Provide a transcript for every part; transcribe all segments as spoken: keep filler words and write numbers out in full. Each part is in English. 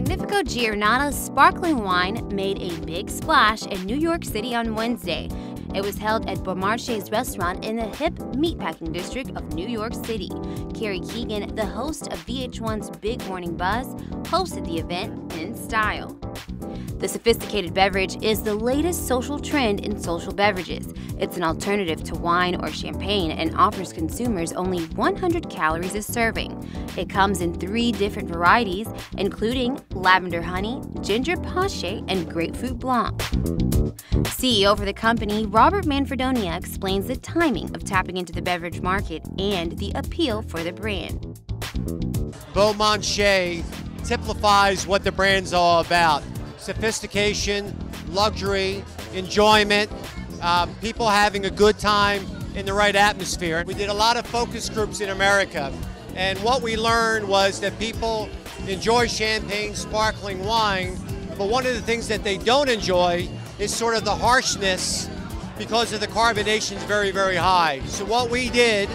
Magnifico Giornata's sparkling wine made a big splash in New York City on Wednesday. It was held at Beaumarchais restaurant in the hip meatpacking district of New York City. Carrie Keagan, the host of V H one's Big Morning Buzz, hosted the event in style. The sophisticated beverage is the latest social trend in social beverages. It's an alternative to wine or champagne and offers consumers only one hundred calories a serving. It comes in three different varieties, including Lavender Honey, Ginger Pache, and Grapefruit Blanc. C E O for the company, Robert Manfredonia, explains the timing of tapping into the beverage market and the appeal for the brand. Beaumarchais typifies what the brand's all about. Sophistication, luxury, enjoyment, uh, people having a good time in the right atmosphere. We did a lot of focus groups in America, and what we learned was that people enjoy champagne, sparkling wine, but one of the things that they don't enjoy is sort of the harshness because of the carbonation's very, very high. So what we did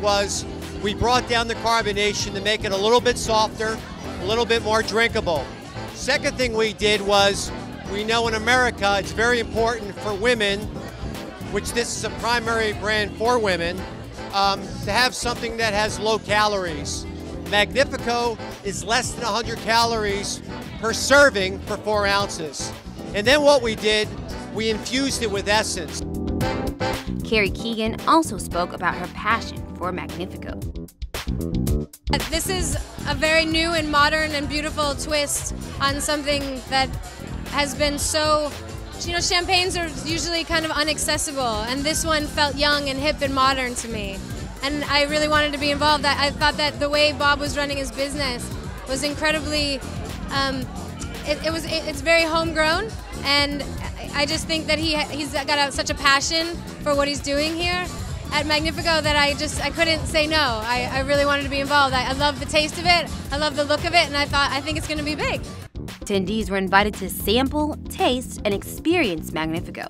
was we brought down the carbonation to make it a little bit softer, a little bit more drinkable. Second thing we did was, we know in America it's very important for women, which this is a primary brand for women, um, to have something that has low calories. Magnifico is less than one hundred calories per serving for four ounces. And then what we did, we infused it with essence. Carrie Keagan also spoke about her passion for Magnifico. This is a very new and modern and beautiful twist on something that has been so, you know, champagnes are usually kind of inaccessible, and this one felt young and hip and modern to me. And I really wanted to be involved. I thought that the way Bob was running his business was incredibly, um, it, it was, it, it's very homegrown, and I just think that he, he's got a, such a passion for what he's doing here at Magnifico that I just, I couldn't say no. I, I really wanted to be involved. I, I love the taste of it, I love the look of it, and I thought, I think it's going to be big. Attendees were invited to sample, taste, and experience Magnifico.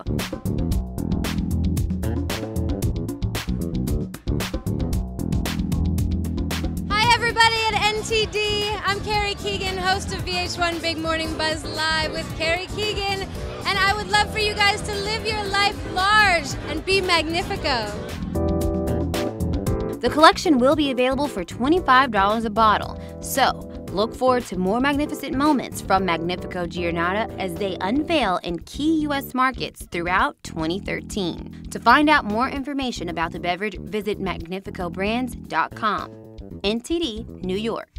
Hi everybody at N T D. I'm Carrie Keagan, host of V H one Big Morning Buzz Live with Carrie Keagan, and I would love for you guys to live your life large and be Magnifico. The collection will be available for twenty-five dollars a bottle, so look forward to more magnificent moments from Magnifico Giornata as they unveil in key U S markets throughout twenty thirteen. To find out more information about the beverage, visit Magnifico Brands dot com. N T D, New York.